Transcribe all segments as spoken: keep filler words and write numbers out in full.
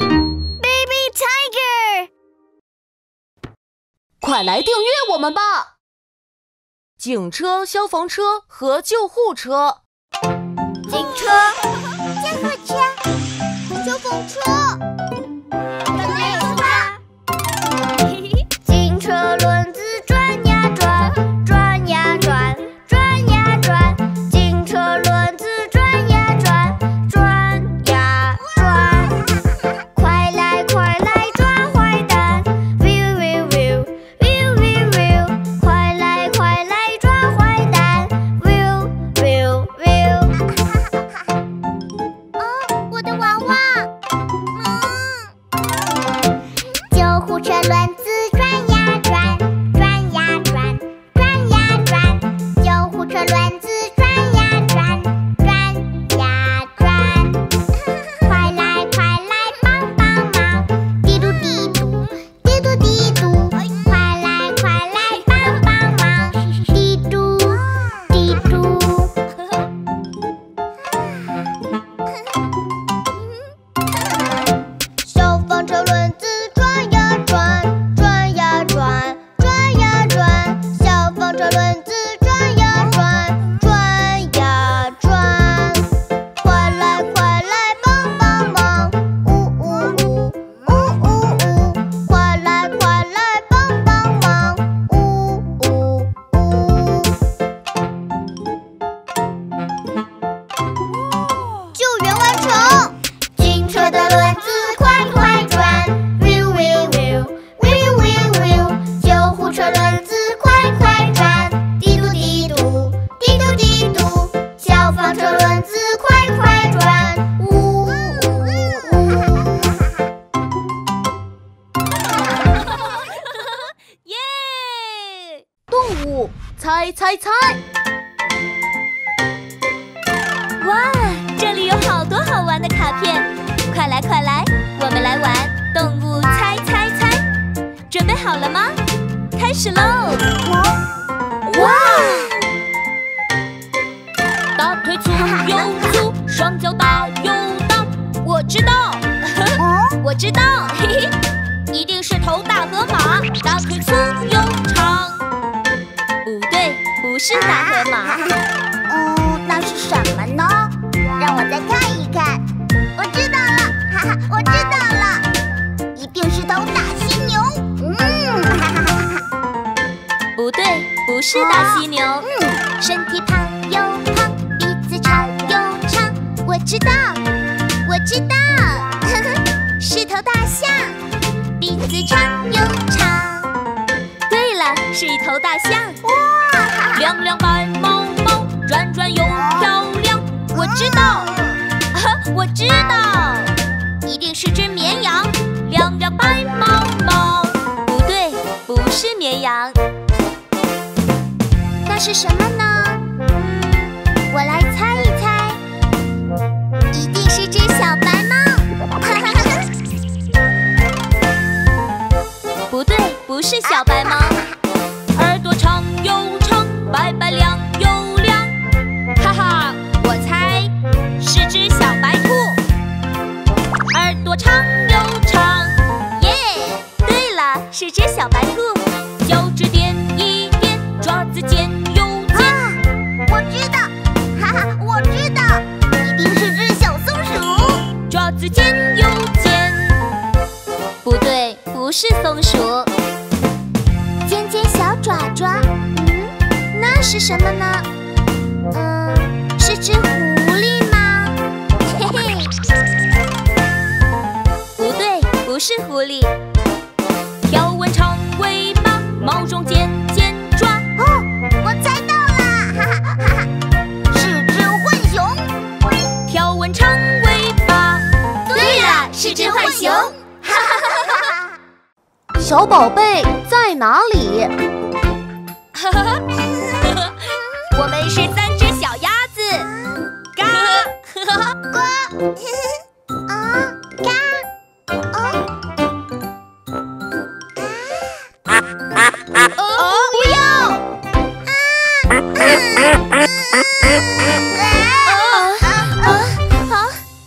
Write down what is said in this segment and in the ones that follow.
Baby Tiger， 快来订阅我们吧！警车、消防车和救护车。警车、消防车、消防车，准备出发。警车轮子转呀转，转呀转，转呀转，警车轮子。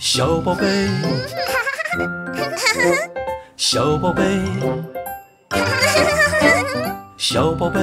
小小宝贝，小宝贝，小宝贝。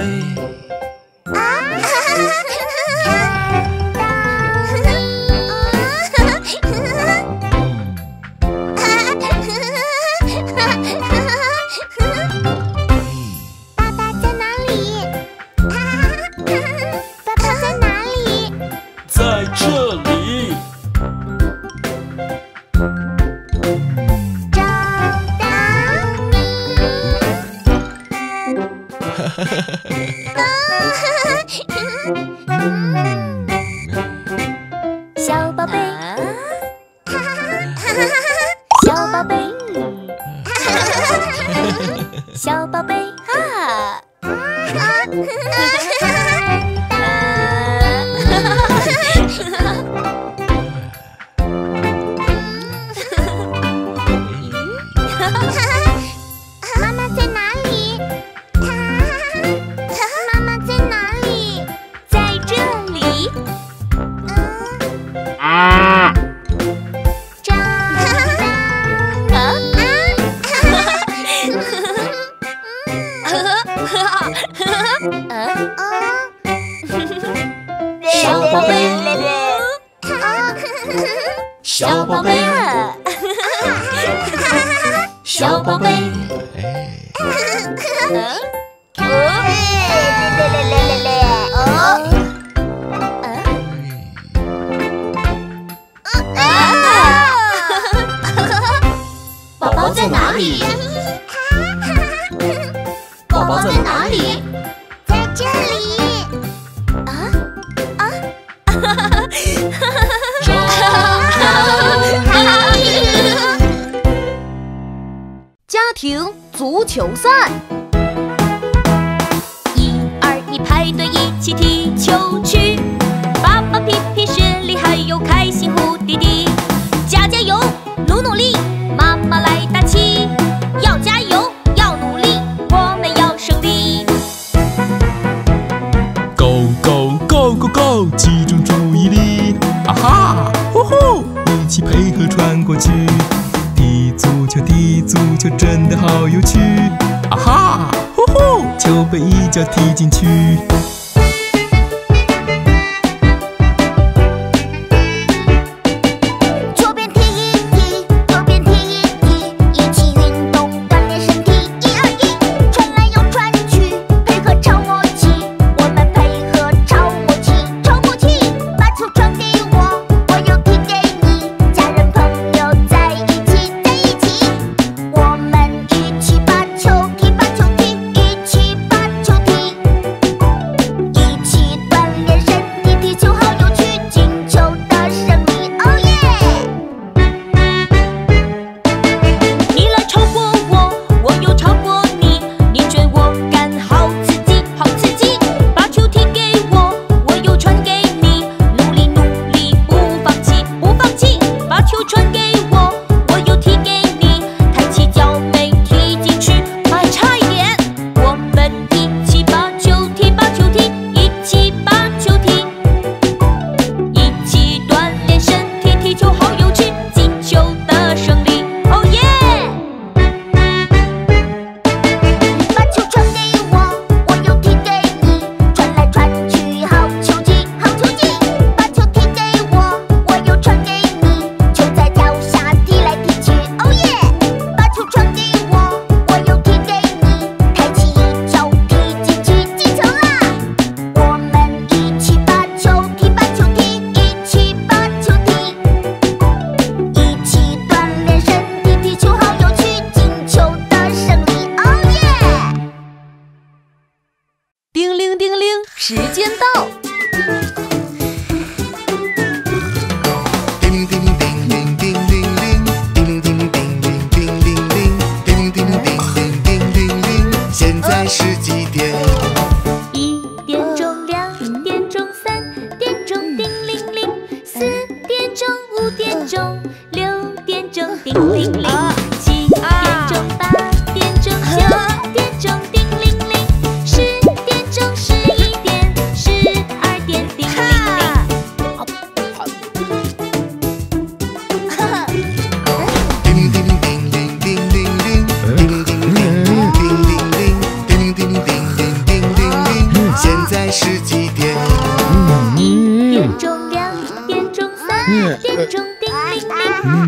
八、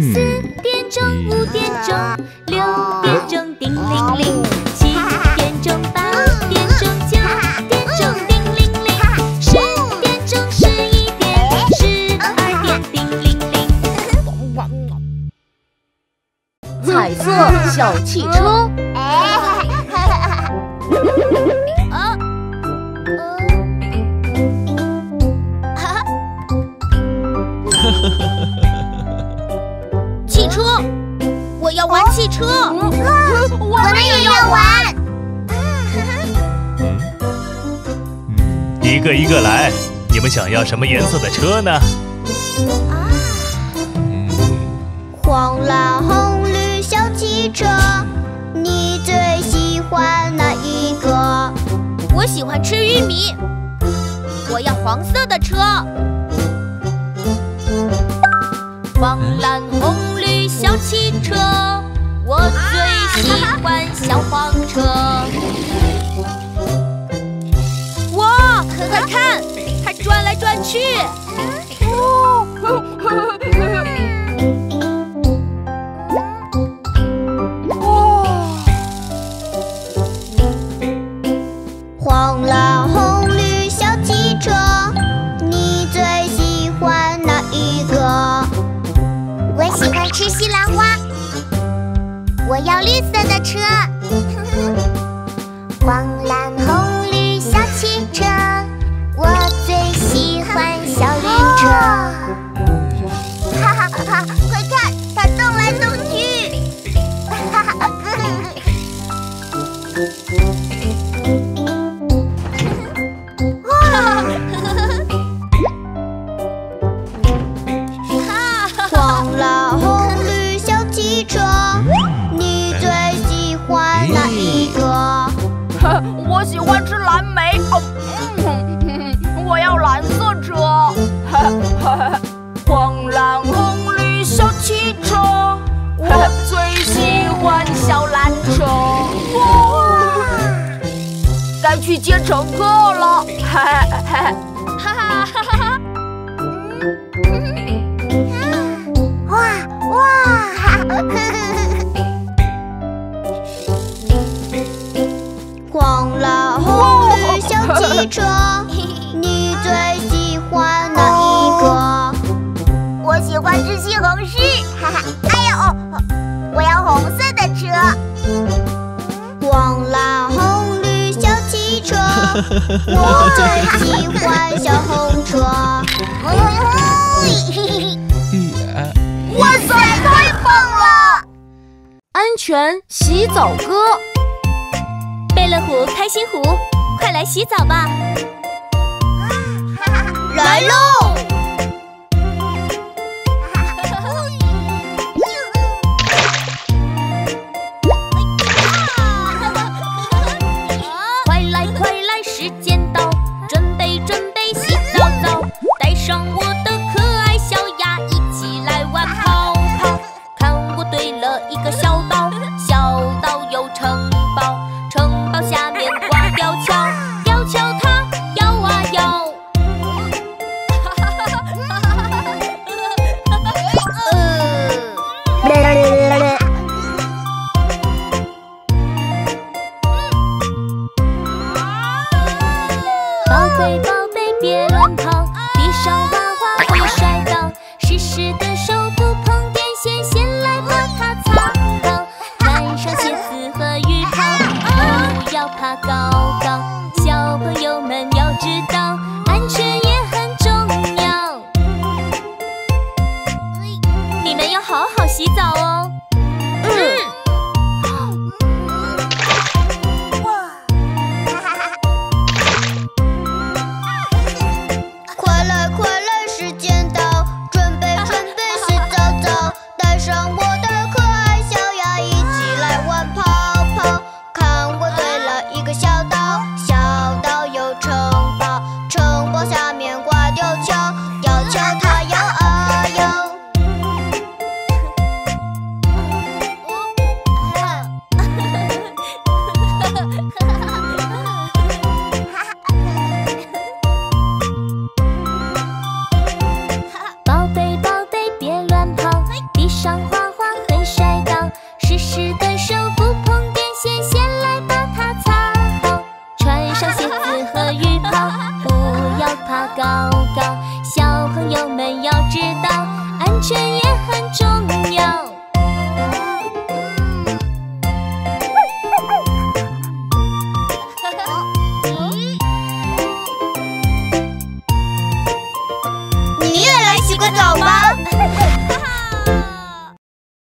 四点钟，五点钟，六点钟，叮铃铃；七点钟，八点钟，九点钟，叮铃铃；十点钟，十一点，十二点，叮铃铃。彩色小汽车。 汽车，我要玩汽车。哦、我们也要玩。一个一个来，你们想要什么颜色的车呢？啊，黄蓝红绿小汽车，你最喜欢哪一个？我喜欢吃玉米，我要黄色的车。 黄蓝红绿小汽车，我最喜欢小黄车。哇，快看，它转来转去。黄蓝红绿小汽车，你最喜欢哪一个？ 我喜欢吃西兰花，我要绿色的车。黄蓝红绿小汽车，我最喜欢小绿车。哈哈哈！快看，它动来动去。哈哈！黄蓝红绿小汽车，我最喜欢小蓝车。哇，该去接乘客了。哈哈哈哈哈！哇哇！黄蓝红绿小汽车，你最喜欢哪一个？ 我喜欢吃西红柿，哈哈！哎呀哦，我要红色的车。黄蓝红绿小汽车，我最喜欢小红车。哇塞，太棒了！安全洗澡歌。贝乐虎、开心虎，快来洗澡吧！来喽！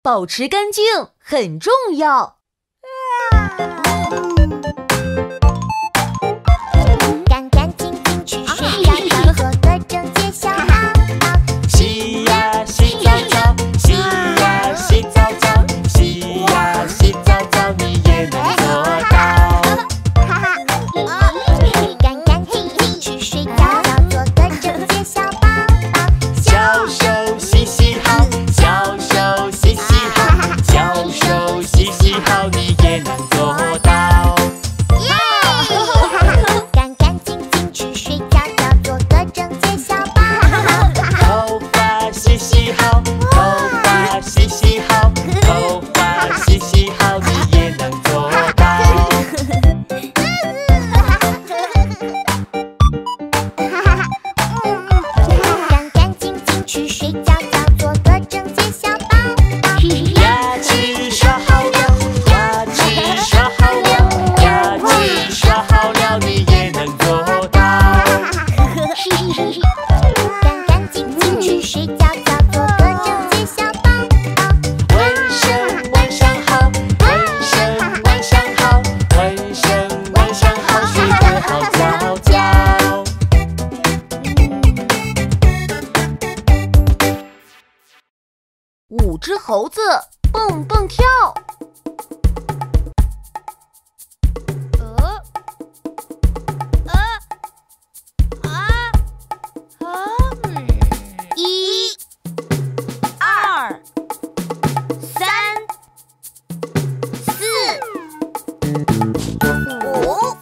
保持干净很重要。干干净净去洗呀澡，做个整洁小猫猫。洗呀洗澡澡，洗呀洗澡澡，洗呀洗澡澡，你也能做到。哈哈，干干净净去睡觉，做个整洁小猫猫。小手洗洗好，小手洗洗好，小手洗洗好，你也能做到。 猴子蹦蹦跳，呃，呃，啊，啊，一，二，三，四，五，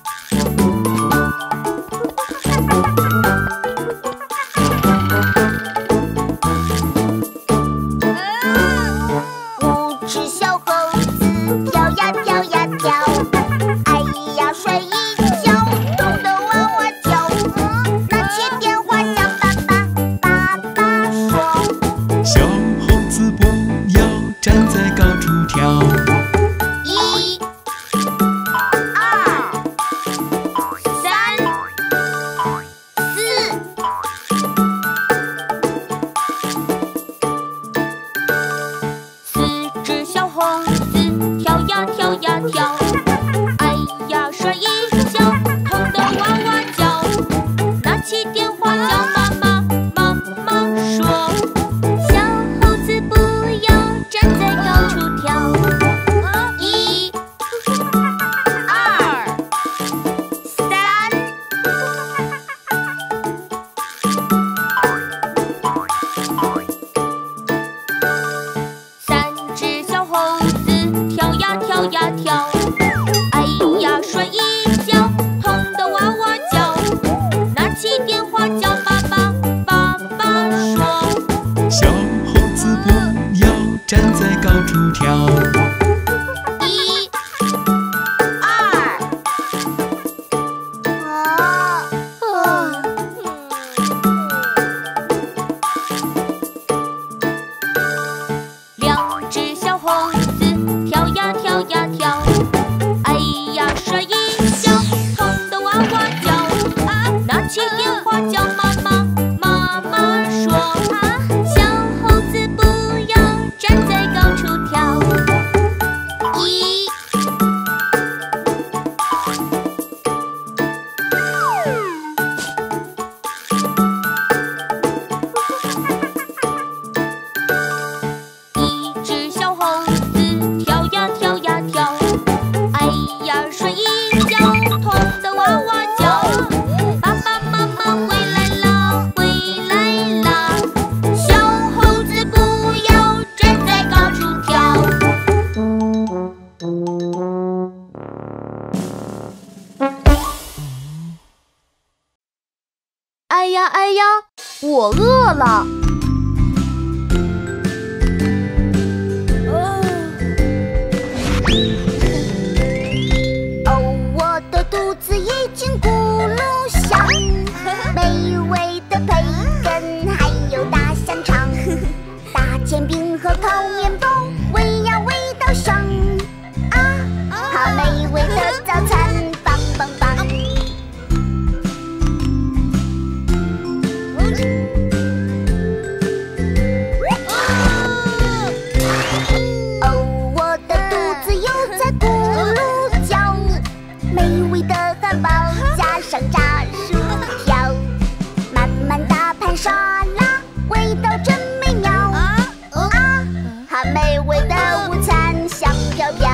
味的午餐香飘飘。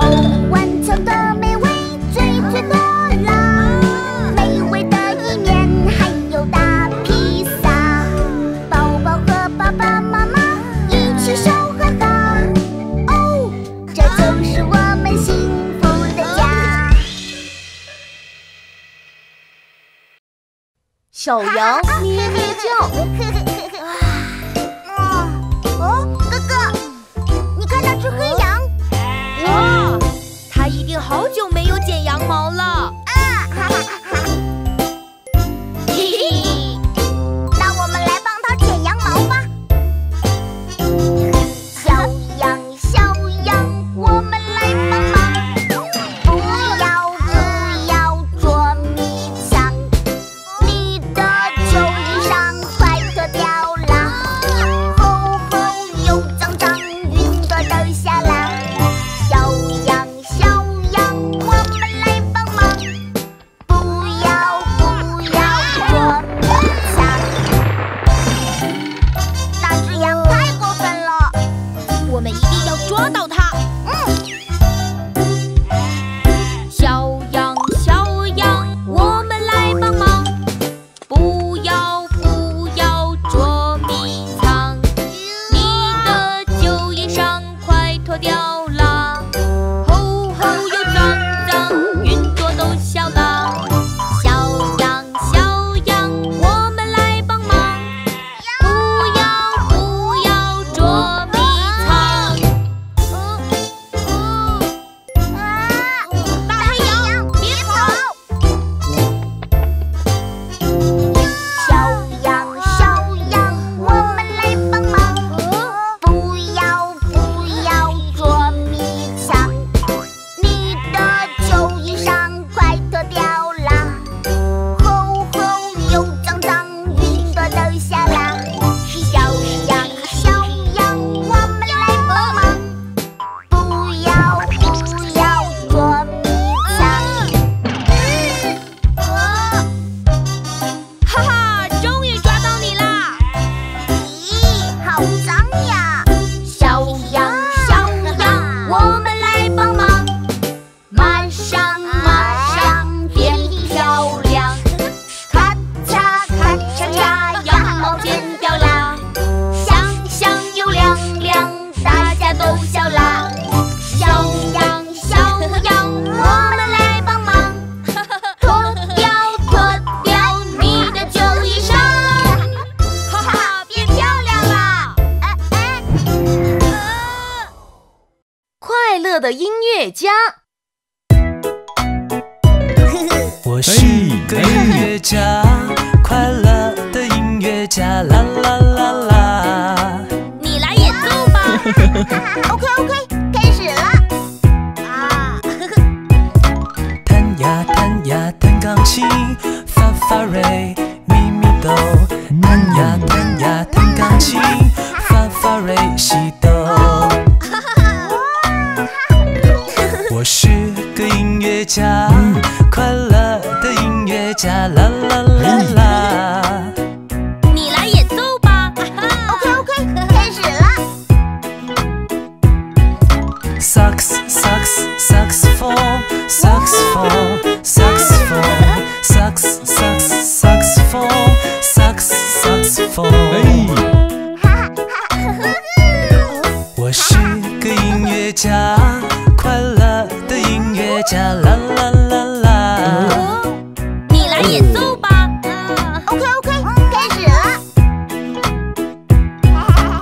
哦，晚餐的美味最最多啦，美味的意面还有大披萨，宝宝和爸爸妈妈一起笑哈哈。哦，这就是我们幸福的家。小羊咪咪叫。 好久没有剪羊毛了啊！哈哈哈哈嘿嘿，那我们来帮它剪羊毛吧。小羊，小羊，我们来帮忙。不要不要捉迷藏，你的旧衣裳快脱掉啦！吼吼，又脏脏，云朵都下啦。小羊，小。 的音乐家，我是一个音乐家，快乐的音乐家，啦啦啦啦。你来演奏吧。OK OK， 开始了。啊，弹呀弹呀弹钢琴，发发瑞咪咪哆，弹呀弹呀弹钢琴，发发瑞西哆。 我是个音乐家，嗯、快乐的音乐家，啦啦啦啦。你来演奏吧。OK OK， 开始了。Sax sax saxophone saxophone saxophone sax sax saxophone sax saxophone。我是个音乐家，快乐。 啦啦啦啦！你来演奏吧。OK OK， 开始了。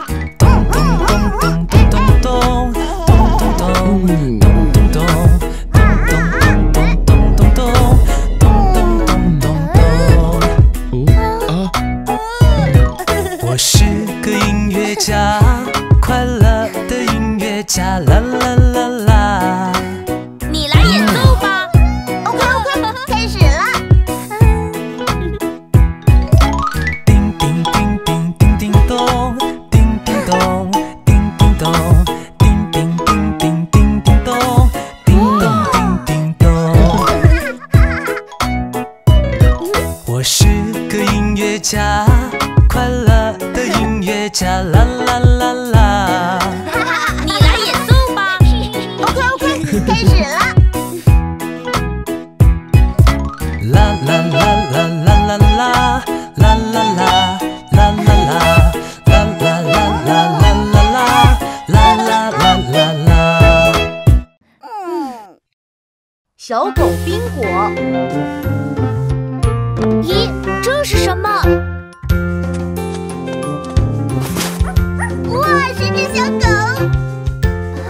咚咚咚咚咚咚咚咚咚咚咚咚咚咚咚咚咚咚。我是个音乐家，快乐的音乐家，啦啦啦啦。 快乐的音乐家，啦啦啦啦！小狗冰果。咦，这是什么？哇，是只小狗！哇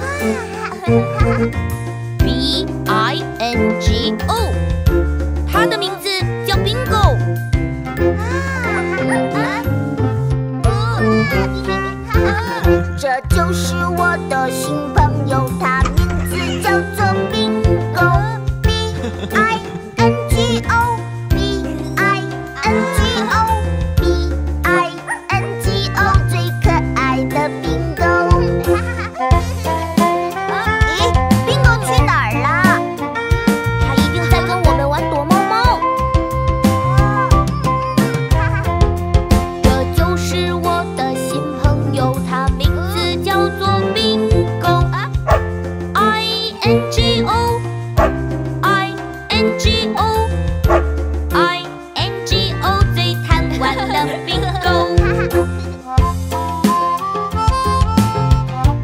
，B I N G O， 它的名字叫冰狗。这就是我的新朋友，它名字叫做冰狗 ，B I N G O B I N G O B I N G O， 最可爱的冰狗。咦，冰狗去哪儿了？它一定在跟我们玩躲猫猫。这就是我的新朋友，它名。 叫做冰狗 ，I N G O I N G O I N G O， 最贪玩的冰狗。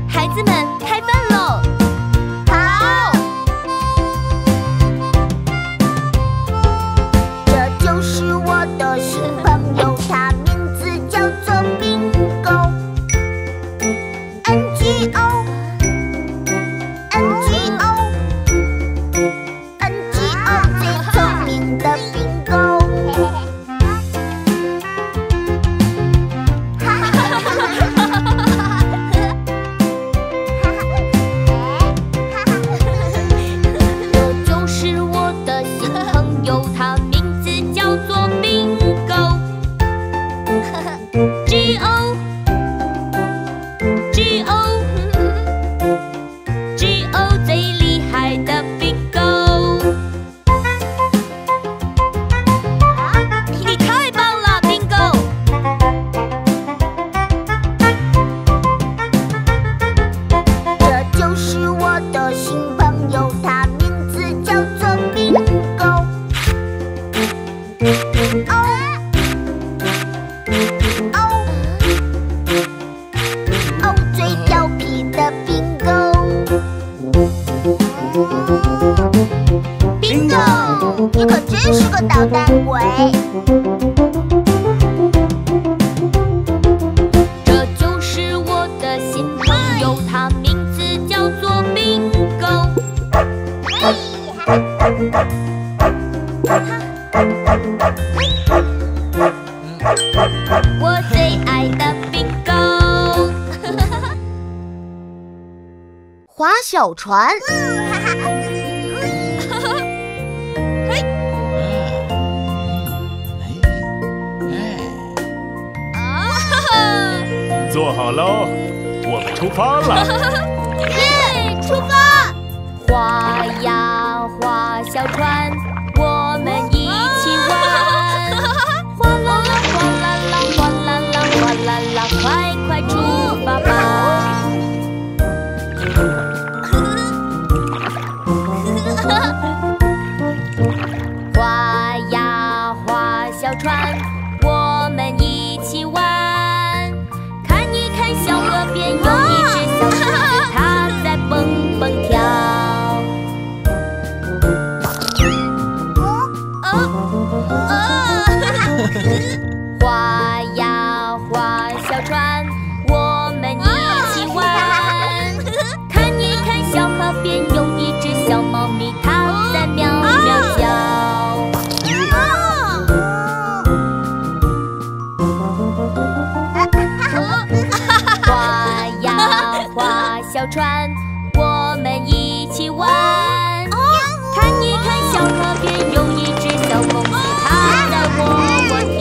孩子们，开饭喽！好，这就是我的新朋友，他名字叫做冰狗。 N G O N G O N G O， 最聪明的冰狗。这就是我的新朋友，他名字叫做冰狗。G O G O。 你可真是个捣蛋鬼！这就是我的新朋友，他名字叫做冰狗。我最爱的冰狗。划小船。坐好喽，我们出发了！耶，出发！划呀划小船，我们一起玩。哗啦啦，哗啦啦，哗啦啦，哗啦啦，快快出发吧！划呀划小船，我们一起玩。 有一只小狮子，它在蹦蹦跳。划呀划小船，我们一起玩。看一看小河边，有一只小猫咪，它在喵喵叫。划。 划小船，我们一起玩。看一看小河边有一只小公鸡，它在窝窝啼。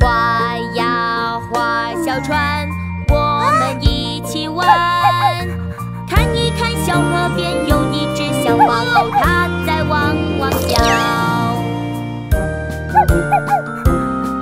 划呀划小船，我们一起玩。看一看小河边有一只小花狗，它在汪汪叫。 哈哈哈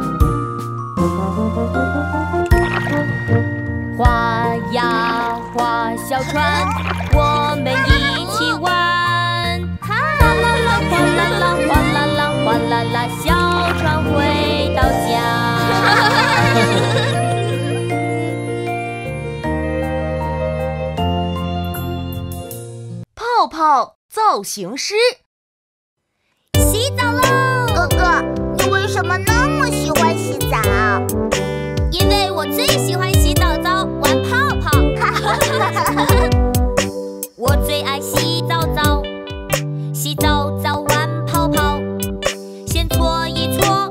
造型师。洗澡喽，哥哥，你为什么那么喜欢洗澡？因为我最喜欢洗澡澡，玩泡泡。我最爱洗澡澡，洗澡澡玩泡泡，先搓一搓。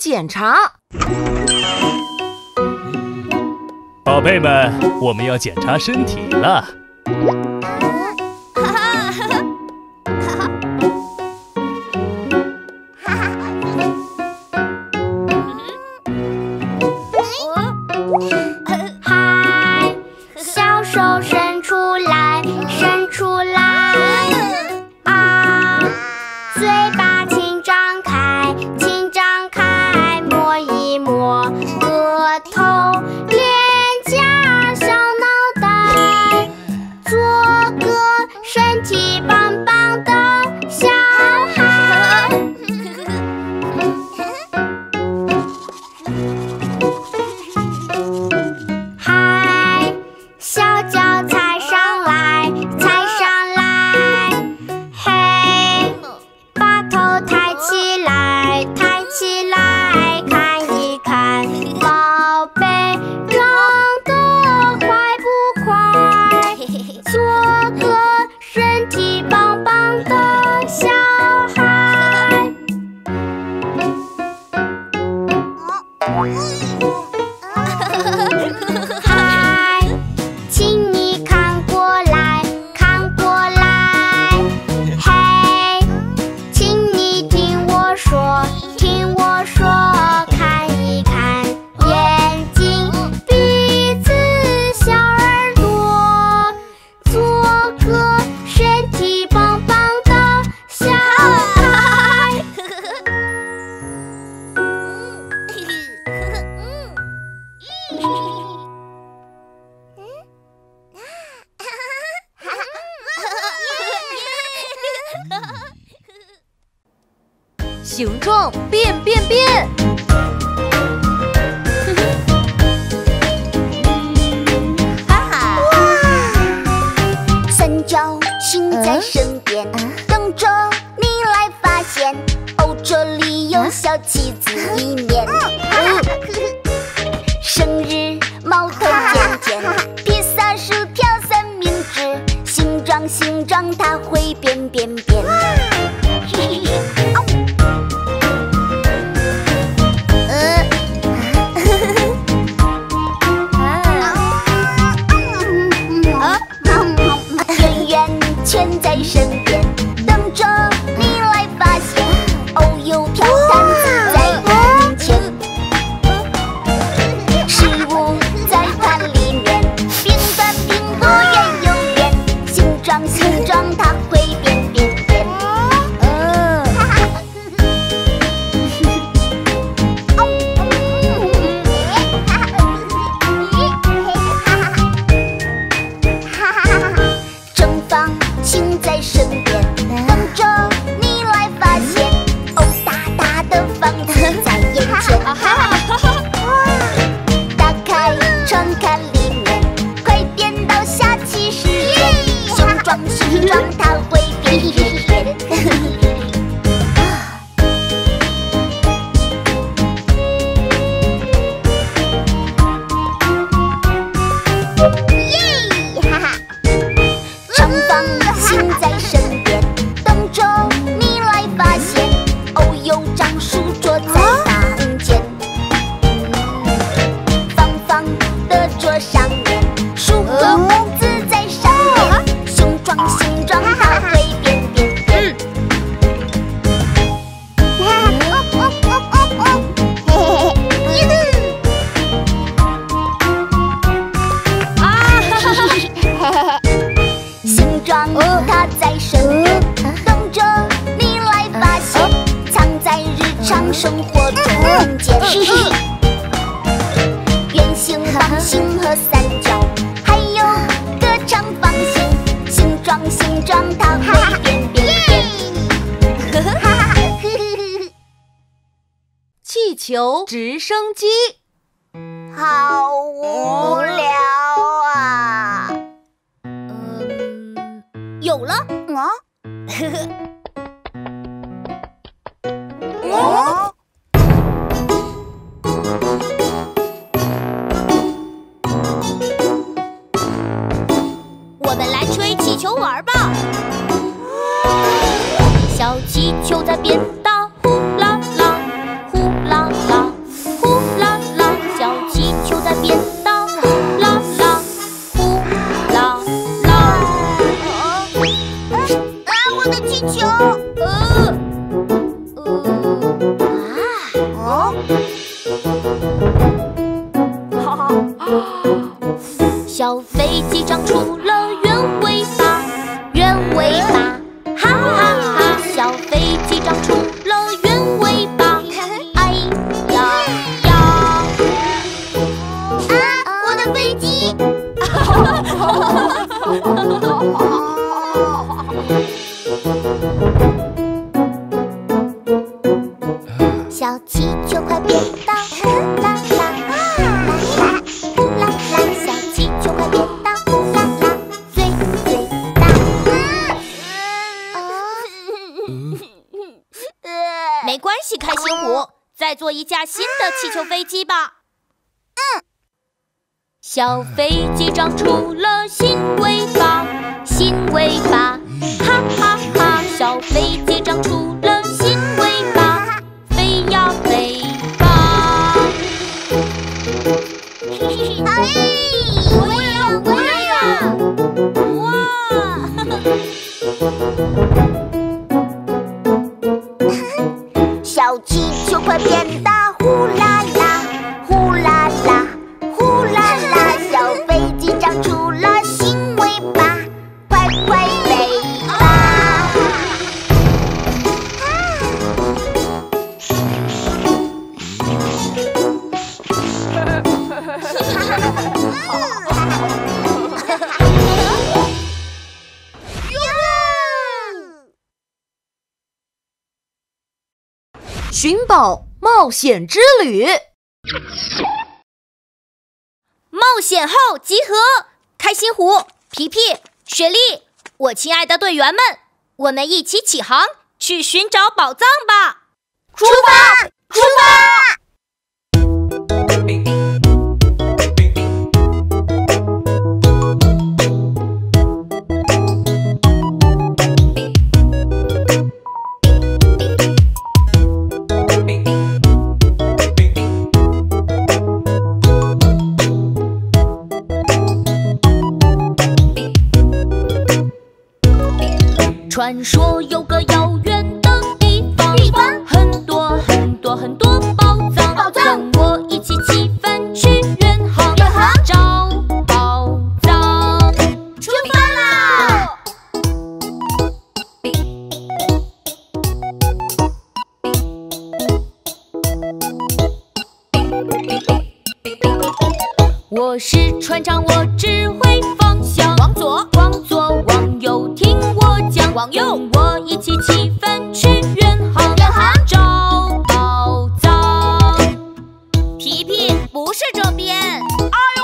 检查，宝贝们，我们要检查身体了。嗨，小手伸出来，伸出来啊，嘴巴请张开，请张开。 摸额头、脸颊、小脑袋，做个身体棒棒的小孩。嗨，小脚踩上来，踩上来。嘿，把头抬起来，抬起来。 宝贝长得快不快？做个身体棒棒的小孩。嗨，请你看过来，看过来。嘿，请你听我说，听我说。 形状变变变！哈哈！哇！身边，等着你来发现。哦，这里有小棋子一面。生日猫头尖尖，披萨薯条三明治，形状形状它会变变变。圈在身边，等着你来发现。哦，有飘弹子在我面前，食物在它里面，饼干苹果圆又圆，形状形状它会变变变。嗯，正方。 心在身边，等着你来发现。哦，大大的房子在眼前。打开窗看里面，快点到下棋时间。形状形状它会变变变。球直升机，好无聊啊！嗯，有了啊！哦，我们来吹气球玩吧！小气球在变大。 小飞机长出了圆尾巴，圆尾巴，哈哈哈！小飞机长出了圆尾巴，哎呀呀！啊，我的飞机！小气球快变大！ 开心虎，再做一架新的气球飞机吧。嗯，小飞机长出了新尾巴，新尾巴，哈哈哈！小飞机长出了新尾巴，飞呀飞吧。哎，我呀我呀，哇！ 小气球快变大，呼啦啦，呼啦啦，呼啦啦！小飞机长出了新尾巴，快快飞吧！寻宝冒险之旅，冒险号集合！开心虎、皮皮、雪莉，我亲爱的队员们，我们一起起航，去寻找宝藏吧！出发，出发！ 传说有个遥远的地方，地方很多很多很多宝藏，宝藏跟我一起起帆去远航，远航找宝藏，出发啦！我是船长，我指挥方向，往左，往左，往右，听我。 往右，跟我一起起帆去远航，远航找宝藏。皮皮，不是这边。哎呦！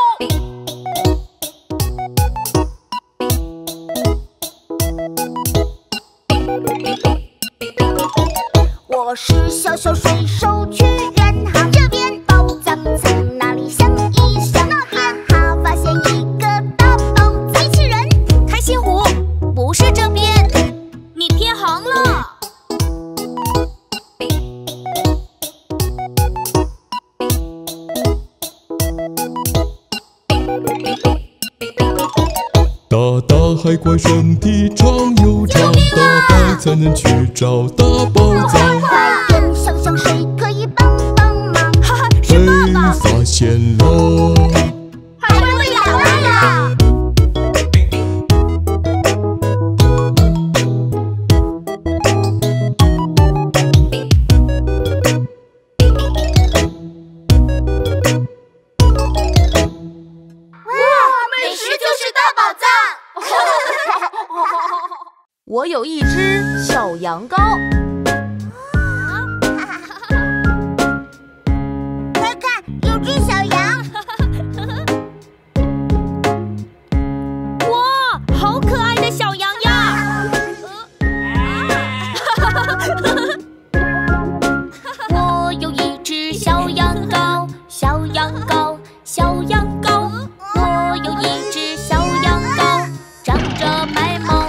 我是小小水手去远航，这边宝藏从哪里想一想？那边哈哈，发现一个大宝藏，机器人，开心湖，不是这边。 偏航了。大大海怪身体长又长，大海才能去找大宝藏。快点，想想谁可以帮帮忙？哈哈，是爸爸。谁发现了？ 我有一只小羊羔，快看，有只小羊！哇，好可爱的小羊呀！我有一只小羊羔，小羊羔，小羊羔，我有一只小羊羔，长着白毛。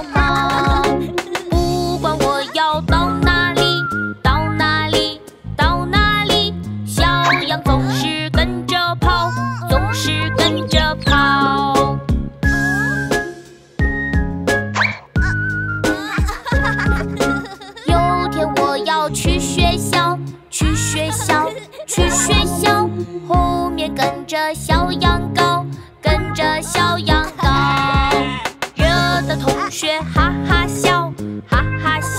后面跟着小羊羔，跟着小羊羔，惹得同学哈哈笑，哈哈笑。